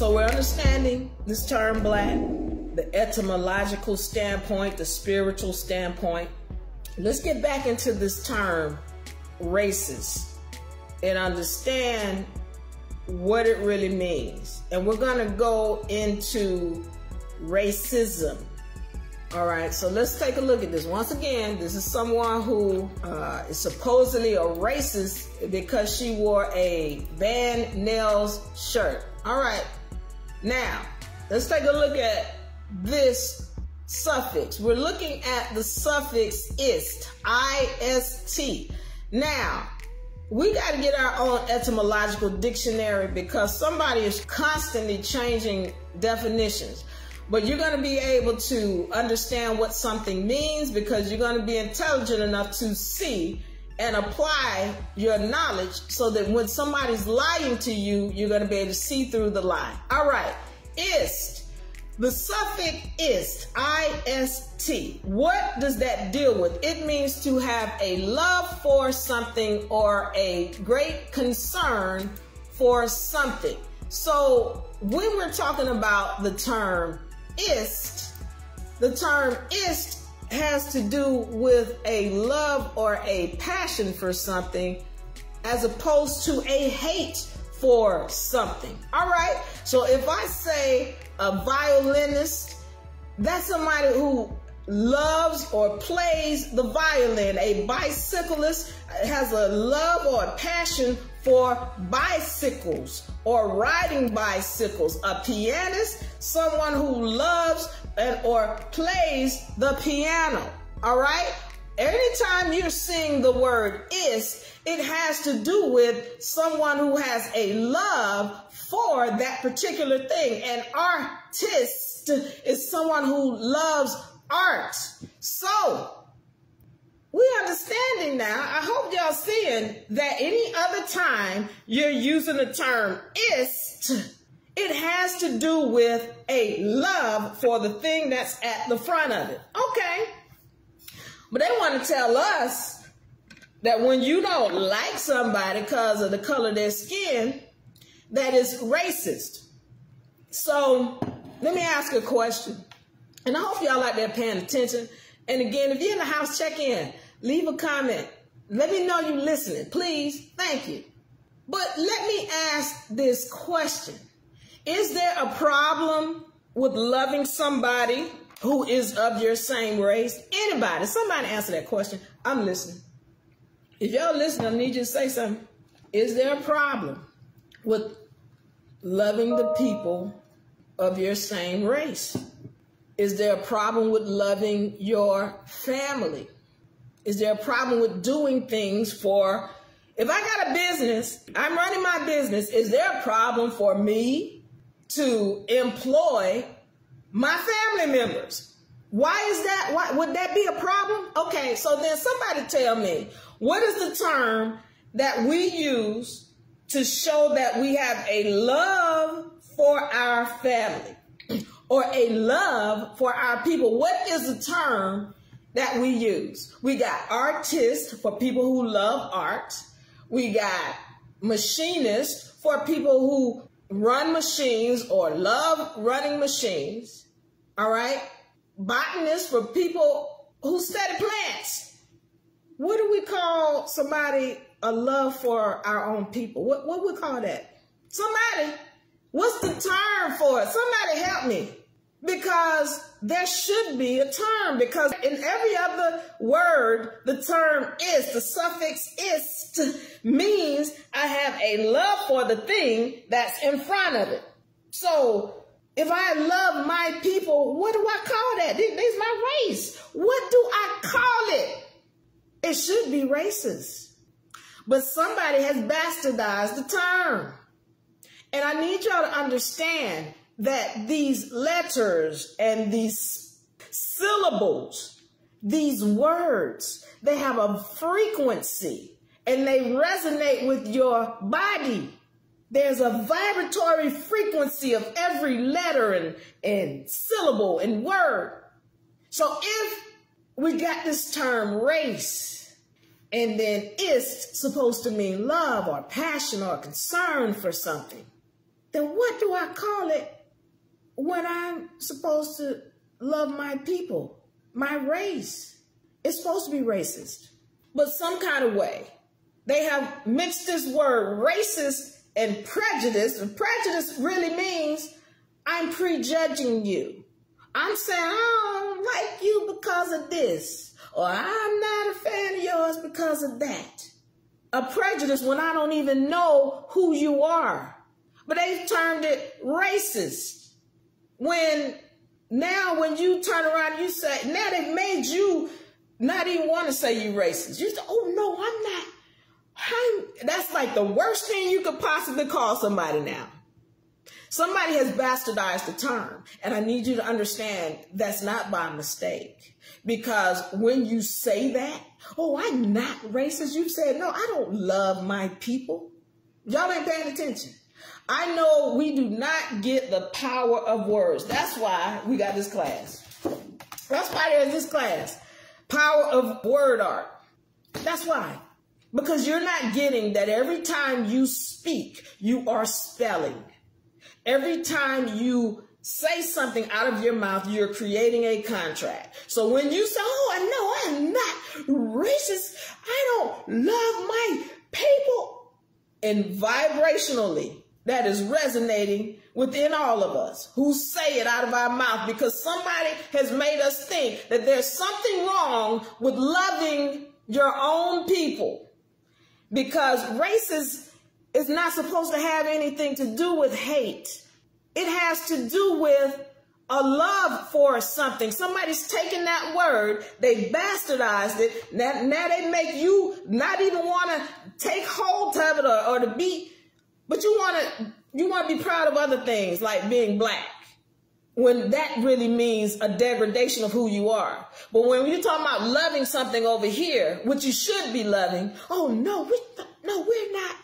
So we're understanding this term black, the etymological standpoint, the spiritual standpoint. Let's get back into this term racist and understand what it really means. And we're going to go into racism. All right, so let's take a look at this. Once again, this is someone who is supposedly a racist because she wore a Van Nels shirt. All right, now let's take a look at this suffix. We're looking at the suffix ist, I-S-T. Now, we got to get our own etymological dictionary because somebody is constantly changing definitions. But you're going to be able to understand what something means because you're going to be intelligent enough to see and apply your knowledge so that when somebody's lying to you, you're going to be able to see through the lie. All right, ist, the suffix ist, I-S-T. What does that deal with? It means to have a love for something or a great concern for something. So when we're talking about the term ist, the term ist has to do with a love or a passion for something as opposed to a hate for something. All right. So if I say a violinist, that's somebody who loves or plays the violin. A bicyclist has a love or a passion for bicycles or riding bicycles. A pianist, someone who loves and or plays the piano. All right? Anytime you're seeing the word ist, it has to do with someone who has a love for that particular thing. An artist is someone who loves art. So, we're understanding now, I hope y'all seeing that any other time you're using the term ist, it has to do with a love for the thing that's at the front of it. Okay. But they want to tell us that when you don't like somebody because of the color of their skin, that is racist. So let me ask a question. And I hope y'all out there paying attention. And again, if you're in the house, check in. Leave a comment. Let me know you're listening, please. Thank you. But let me ask this question. Is there a problem with loving somebody who is of your same race? Anybody? Somebody answer that question. I'm listening. If y'all listening, I need you to say something. Is there a problem with loving the people of your same race? Is there a problem with loving your family? Is there a problem with doing things for, if I got a business, I'm running my business, is there a problem for me to employ my family members? Why is that? Why would that be a problem? Okay, so then somebody tell me, what is the term that we use to show that we have a love for our family? Or a love for our people. What is the term that we use? We got artist for people who love art. We got machinist for people who run machines or love running machines. All right? Botanist for people who study plants. What do we call somebody a love for our own people? What do we call that? Somebody. What's the term for it? Somebody help me. Because there should be a term, because in every other word, the term ist, the suffix ist, means I have a love for the thing that's in front of it. So if I love my people, what do I call that? This is my race. What do I call it? It should be racist. But somebody has bastardized the term. And I need y'all to understand that these letters and these syllables, these words, they have a frequency and they resonate with your body. There's a vibratory frequency of every letter and syllable and word. So if we got this term race and then ist supposed to mean love or passion or concern for something, then what do I call it when I'm supposed to love my people, my race? It's supposed to be racist, but some kind of way. They have mixed this word racist and prejudice. And prejudice really means I'm prejudging you. I'm saying I don't like you because of this, or I'm not a fan of yours because of that. A prejudice when I don't even know who you are. But they've termed it racist. When you turn around and you say, now they've made you not even want to say you racist. You say, oh no, I'm not. That's like the worst thing you could possibly call somebody now. Somebody has bastardized the term, and I need you to understand that's not by mistake. Because when you say that, oh, I'm not racist, you said, no, I don't love my people. Y'all ain't paying attention. I know we do not get the power of words. That's why we got this class. That's why there's this class, Power of Word Art. That's why. Because you're not getting that every time you speak, you are spelling. Every time you say something out of your mouth, you're creating a contract. So when you say, oh, I know I'm not racist, I don't love my people, and vibrationally, that is resonating within all of us who say it out of our mouth, because somebody has made us think that there's something wrong with loving your own people. Because racism is not supposed to have anything to do with hate. It has to do with a love for something. Somebody's taken that word, they bastardized it, now they make you not even want to take hold of it or to be, but you want to be proud of other things like being black, when that really means a degradation of who you are. But when you're talking about loving something over here, which you should be loving, oh, no, we're not.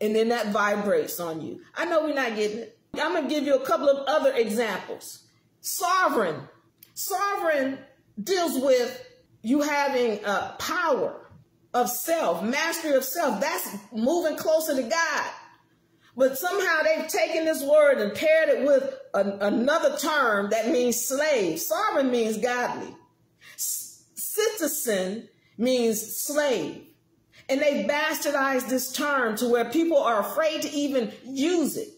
And then that vibrates on you. I know we're not getting it. I'm going to give you a couple of other examples. Sovereign. Sovereign deals with you having a power of self, mastery of self. That's moving closer to God. But somehow they've taken this word and paired it with another term that means slave. Sovereign means godly. Citizen means slave. And they bastardized this term to where people are afraid to even use it.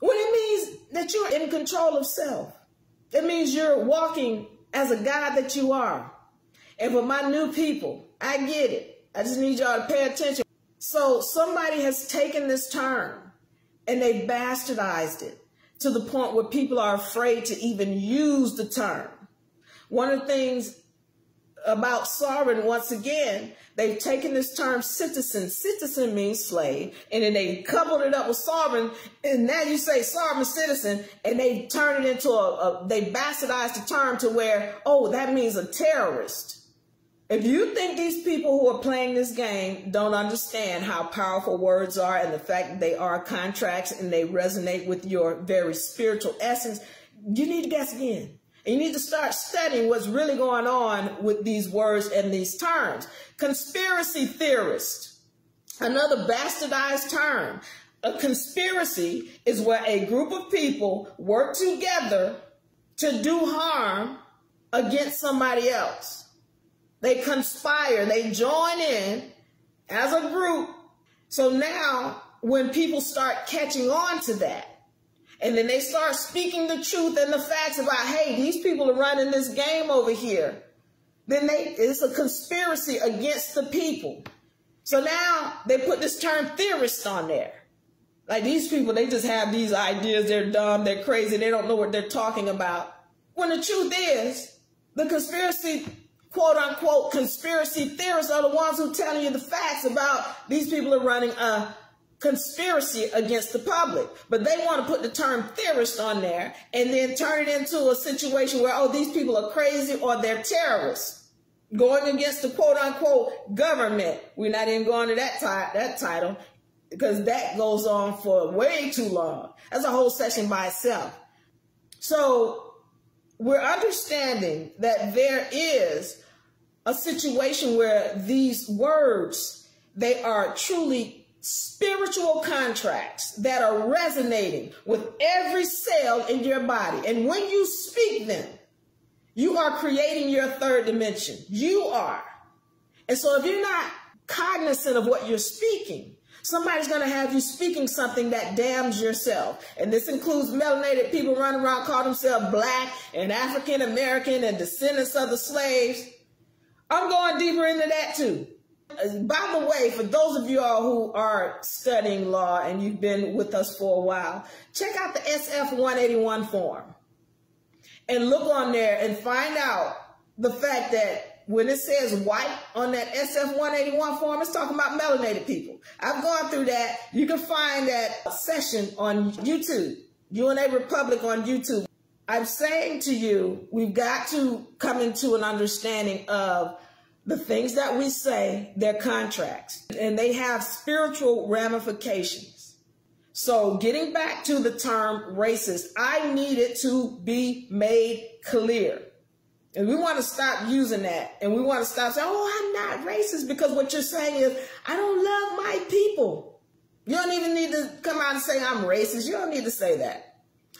When it means that you're in control of self. It means you're walking as a God that you are. And for my new people, I get it. I just need y'all to pay attention. So somebody has taken this term, and they bastardized it to the point where people are afraid to even use the term. One of the things about sovereign, once again, they've taken this term citizen. Citizen means slave, and then they coupled it up with sovereign, and now you say sovereign citizen, and they turn it into they bastardized the term to where, oh, that means a terrorist. If you think these people who are playing this game don't understand how powerful words are and the fact that they are contracts and they resonate with your very spiritual essence, you need to guess again. And you need to start studying what's really going on with these words and these terms. Conspiracy theorist, another bastardized term. A conspiracy is where a group of people work together to do harm against somebody else. They conspire, they join in as a group. So now when people start catching on to that, and then they start speaking the truth and the facts about, hey, these people are running this game over here, then it's a conspiracy against the people. So now they put this term theorist on there. Like these people, they just have these ideas, they're dumb, they're crazy, they don't know what they're talking about. When the truth is, the conspiracy quote-unquote conspiracy theorists are the ones who tell you the facts about these people are running a conspiracy against the public. But they want to put the term theorist on there and then turn it into a situation where, oh, these people are crazy or they're terrorists going against the quote-unquote government. We're not even going to that title, because that goes on for way too long. That's a whole session by itself. So we're understanding that there is a situation where these words, they are truly spiritual contracts that are resonating with every cell in your body. And when you speak them, you are creating your third dimension. You are. And so if you're not cognizant of what you're speaking, somebody's going to have you speaking something that damns yourself. And this includes melanated people running around, call themselves black and African American and descendants of the slaves. I'm going deeper into that too. By the way, for those of you all who are studying law and you've been with us for a while, check out the SF-181 form and look on there and find out the fact that when it says white on that SF-181 form, it's talking about melanated people. I've gone through that. You can find that session on YouTube, UNA Republic on YouTube. I'm saying to you, we've got to come into an understanding of the things that we say, they're contracts, and they have spiritual ramifications. So getting back to the term racist, I need it to be made clear. And we want to stop using that, and we want to stop saying, oh, I'm not racist, because what you're saying is, I don't love my people. You don't even need to come out and say, I'm racist. You don't need to say that.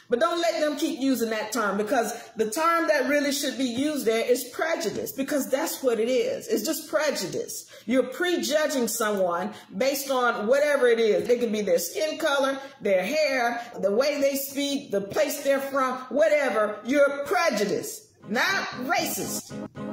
But don't let them keep using that term, because the term that really should be used there is prejudice, because that's what it is. It's just prejudice. You're prejudging someone based on whatever it is. It could be their skin color, their hair, the way they speak, the place they're from, whatever. You're prejudiced, not racist.